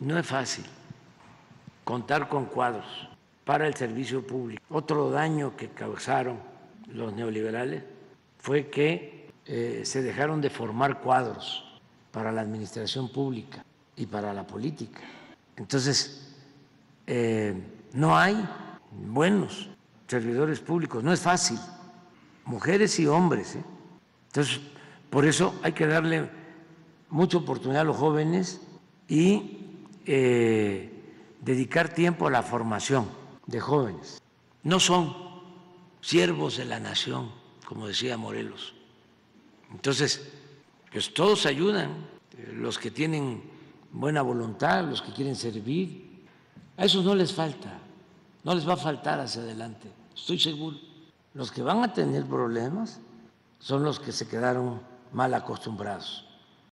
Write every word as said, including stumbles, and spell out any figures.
No es fácil contar con cuadros para el servicio público. Otro daño que causaron los neoliberales fue que eh, se dejaron de formar cuadros para la administración pública y para la política. Entonces, eh, no hay buenos servidores públicos, no es fácil, mujeres y hombres, ¿eh? Entonces, por eso hay que darle mucha oportunidad a los jóvenes y eh, dedicar tiempo a la formación de jóvenes. No son siervos de la nación, como decía Morelos. Entonces, pues todos ayudan, los que tienen buena voluntad, los que quieren servir, a esos no les falta, no les va a faltar hacia adelante, estoy seguro. Los que van a tener problemas son los que se quedaron mal acostumbrados.